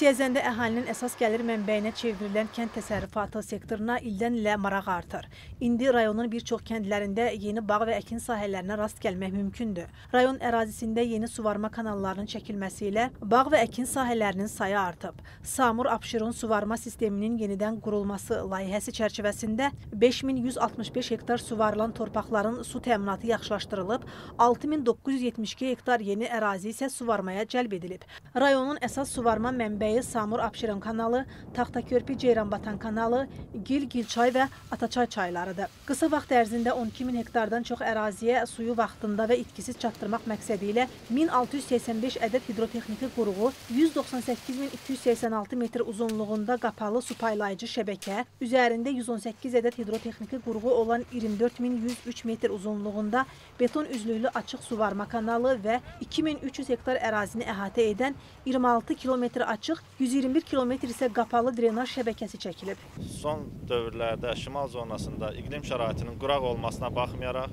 Siyəzəndə əhalinin əsas gəlir mənbəyinə çevrilən kənd təsərrüfatı sektoruna ildən ilə maraq artır. İndi rayonun bir çox kəndlərində yeni bağ və əkin sahələrinə rast gəlmək mümkündür. Rayon ərazisində yeni suvarma kanallarının çəkilməsi ilə bağ və əkin sahələrinin sayı artıb. Samur-Abşeron suvarma sisteminin yenidən qurulması layihəsi çərçivəsində 5165 hektar suvarılan torpaqların su təminatı yaxşılaşdırılıb, 6972 hektar yeni ərazi isə suvarmaya cəlb edilib. Rayonun əsas suvarma mənbəyi Samur-Abşeron kanalı, Taxtakörpü-Ceyranbatan kanalı, Gil-Gil çay və Ataçay çaylarıdır. Qısa vaxt ərzində 12000 hektardan çox əraziyə suyu vaxtında və itkisiz çatdırmaq məqsədi ilə 1685 ədəd hidrotexniki quruğu, 118286 metr uzunluğunda qapalı su paylayıcı şəbəkə, üzərində 118 ədəd hidrotexniki quruğu olan 24103 metr uzunluğunda beton üzlüklü açıq suvarma kanalı və 2300 hektar ərazini əhatə edən 26 kilometr açıq, 121 kilometr isə qapalı drenaj şəbəkəsi çəkilib. Son dövrlərdə şimal zonasında iqlim şəraitinin quraq olmasına baxmayaraq,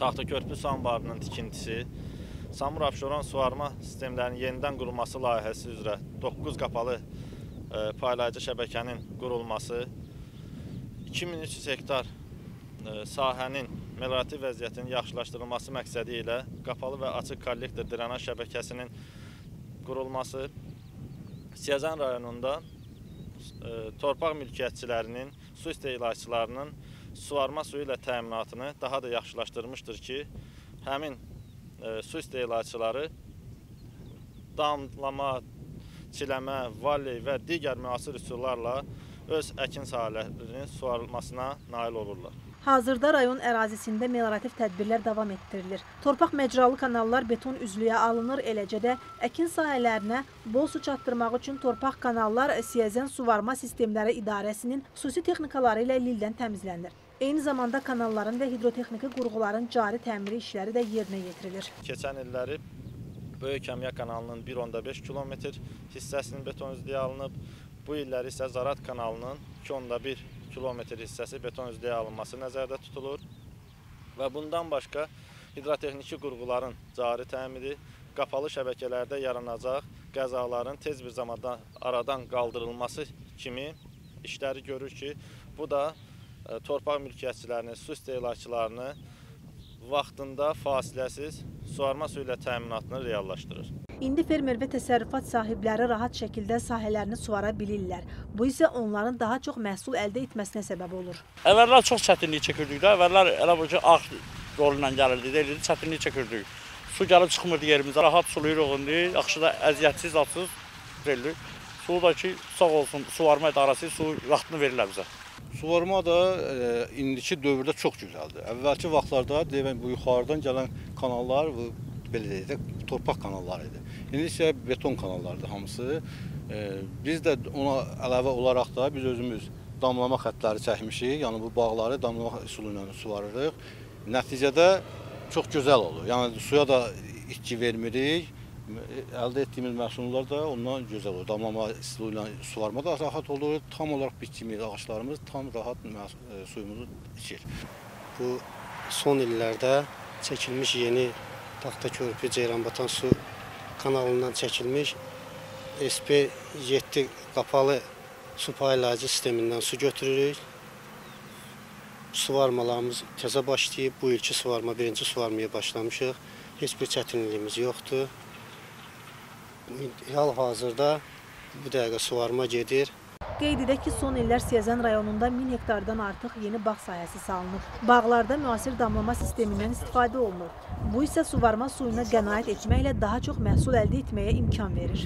Taxtakörpü sambarının tikintisi, Samur-Abşeron suvarma sistemlərinin yenidən qurulması layihəsi üzrə 9 qapalı paylayıcı şəbəkənin qurulması, 2300 hektar sahənin meliorativ vəziyyətinin yaxşılaşdırılması məqsədi ilə qapalı və açıq kollektor drenaj şəbəkəsinin qurulması, Siyəzən rayonunda torpaq mülkiyyətçilərinin, su istehlakçılarının suvarma suyu ilə təminatını daha da yaxşılaşdırmışdır ki, həmin su istehlakçıları damlama, çiləmə, valley və digər müasir üsullarla öz əkin sahələrinin suvarılmasına nail olurlar. Hazırda rayon ərazisində meliorativ tədbirlər davam etdirilir. Torpaq məcralı kanallar beton üzlüyə alınır, eləcə də əkin sahələrinə bol su çatdırmaq üçün torpaq kanallar Siyəzən suvarma sistemləri idarəsinin xüsusi texnikaları ilə ildən təmizlənir. Eyni zamanda kanalların və hidrotexniki qurğuların cari təmiri işləri də yerinə yetirilir. Keçən illəri Böyük Kamiya kanalının 1,5 kilometr hissəsinin beton üzlüyə alınıb, bu illəri isə Zarat kanalının 2,1 kilometr hissəsi beton üzlüyə alınması nəzərdə tutulur və bundan başqa hidrotexniki qurğuların cari təmiri, qapalı şəbəkələrdə yaranacaq qəzaların tez bir zamanda aradan qaldırılması kimi işləri görür ki, bu da torpaq mülkiyyətçilərini, su istehlakçılarını vaxtında fasiləsiz suvarma suyu ilə təminatını reallaşdırır. İndi fermer və təsərrüfat sahibləri rahat şəkildə sahələrini suvara bilirlər. Bu isə onların daha çox məhsul əldə etməsinə səbəb olur. Əvvəllər çox çətinlik çəkirdik də, əvvəllər elə bu ki, ağ yolundan gəlirdi, deyildi, çətinlik çəkirdik. Su gəlib çıxmırdı yerimizə, rahat suluyuruq indi, yaxşı da əziyyətsiz, açsız verildik. Su da ki, sağ olsun, suvarma idarəsi su vaxtını verirlər bizə. Suvarma da indiki dövrdə çox gözəldir. Əvvəlki vaxtlarda deyəm, bu yuxarıdan gələn kanallar, belə deyək, torpaq kanalları idi. İndi isə beton kanallardır hamısı. Biz də ona əlavə olaraq da biz özümüz damlama xətləri çəkmişik. Yəni bu bağları damlama üsulu ilə suvarırıq. Nəticədə çox gözəl olur. Yəni suya da itki vermirik. Əldə etdiyimiz məhsullar da ondan gözəl olur. Damlama üsulu ilə suvarma da rahat olur. Tam olaraq bitkimiz, ağaclarımız tam rahat suyumuzu içir. Bu son illərdə çəkilmiş yeni Taxtakörpü-Ceyranbatan su kanalından çəkilmiş SP7 qapalı su paylayıcı sistemindən su götürürük. Suvarmalarımız təzə başlayıb. Bu ilki suvarma, birinci suvarmaya başlamışıq. Heç bir çətinliyimiz yoxdur. Hal-hazırda bu dəqiqə suvarma gedir. Qeyd edək ki, son illər Siyəzən rayonunda 1000 hektardan artıq yeni bağ sahəsi salınır. Bağlarda müasir damlama sistemindən istifadə olunur. Bu isə suvarma suyuna qənaət etməklə daha çox məhsul əldə etməyə imkan verir.